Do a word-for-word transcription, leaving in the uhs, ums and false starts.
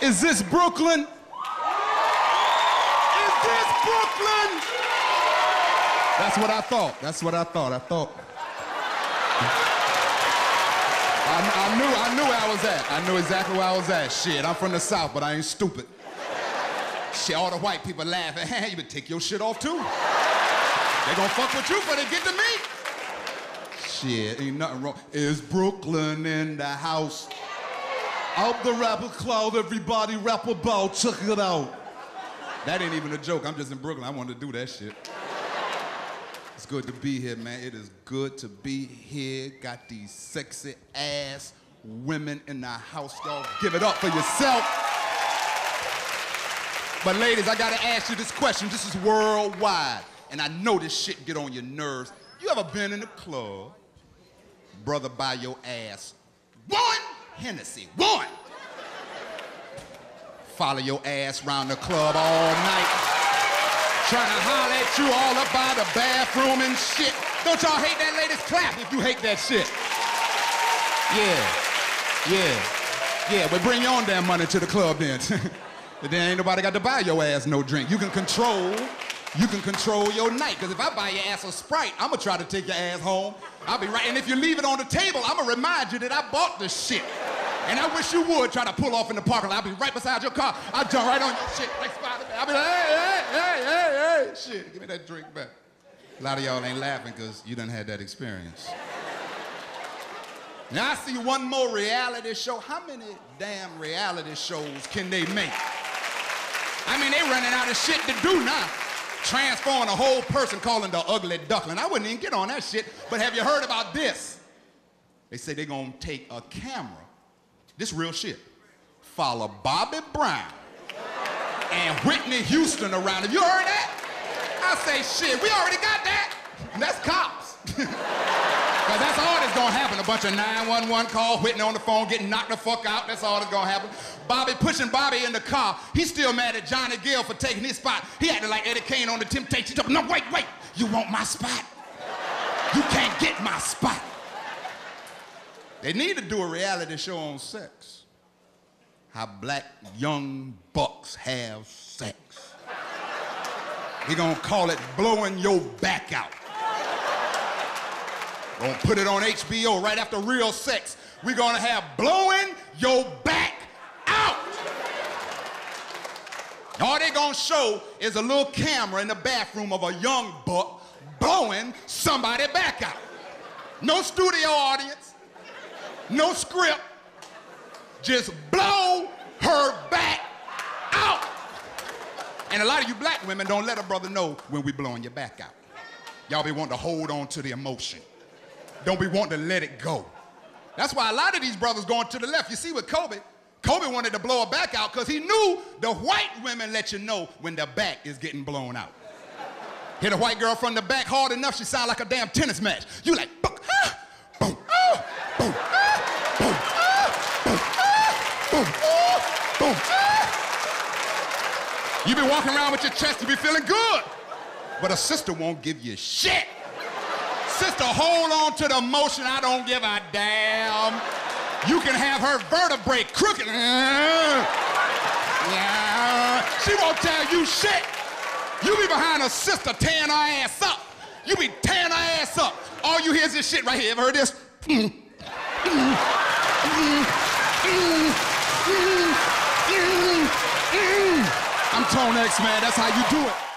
Is this Brooklyn? Is this Brooklyn? That's what I thought. That's what I thought. I thought. I, I knew, I knew where I was at. I knew exactly where I was at. Shit, I'm from the South, but I ain't stupid. Shit, all the white people laughing. Hey, you better take your shit off, too. They gonna fuck with you, but they get to me. Shit, ain't nothing wrong. Is Brooklyn in the house? Out the rapper cloud, everybody rap about, check it out. That ain't even a joke, I'm just in Brooklyn, I wanted to do that shit. It's good to be here, man, it is good to be here. Got these sexy ass women in the house, y'all give it up for yourself. But ladies, I gotta ask you this question, this is worldwide, and I know this shit get on your nerves. You ever been in a club, brother by your ass, one, Hennessy, one. Follow your ass round the club all night. Trying to holler at you all up by the bathroom and shit. Don't y'all hate that, ladies? Clap if you hate that shit. Yeah, yeah, yeah. But bring your own damn money to the club then. Then ain't nobody got to buy your ass no drink. You can control, you can control your night. Because if I buy your ass a Sprite, I'ma try to take your ass home. I'll be right, and if you leave it on the table, I'ma remind you that I bought this shit. And I wish you would try to pull off in the parking lot. I'll be right beside your car. I'll jump right on your shit. Like I'll be like, hey, hey, hey, hey, hey, shit. Give me that drink back. A lot of y'all ain't laughing because you done had that experience. Now I see one more reality show. How many damn reality shows can they make? I mean, they running out of shit to do now. Transforming a whole person, calling the ugly duckling. I wouldn't even get on that shit, but have you heard about this? They say they're gonna take a camera. This real shit. Follow Bobby Brown and Whitney Houston around. Have you heard that? I say, shit, we already got that. And that's cops. Because that's all that's gonna happen. A bunch of nine one one calls, Whitney on the phone, getting knocked the fuck out. That's all that's gonna happen. Bobby pushing Bobby in the car. He's still mad at Johnny Gill for taking his spot. He acted like Eddie Kane on The Temptations. No, wait, wait. You want my spot? You can't get my spot. They need to do a reality show on sex. How black young bucks have sex. We're gonna call it Blowing Your Back Out. We're gonna put it on H B O right after Real Sex. We're gonna have Blowing Your Back Out. All they're gonna show is a little camera in the bathroom of a young buck blowing somebody back out. No studio audience. No script, just blow her back out. And a lot of you black women don't let a brother know when we blowing your back out. Y'all be wanting to hold on to the emotion. Don't be wanting to let it go. That's why a lot of these brothers going to the left. You see with Kobe, Kobe wanted to blow her back out because he knew the white women let you know when their back is getting blown out. Hit a white girl from the back hard enough, she sound like a damn tennis match. You like, boom, ah, boom, ah, boom. Boom, boom. You be walking around with your chest, you be feeling good. But a sister won't give you shit. Sister, hold on to the emotion, I don't give a damn. You can have her vertebrae crooked. She won't tell you shit. You be behind a sister tearing her ass up. You be tearing her ass up. All you hear is this shit right here. Ever heard this? Mm. Mm. Mm. Mm. Mm-hmm. Mm-hmm. Mm-hmm. I'm Tone X, man. That's how you do it.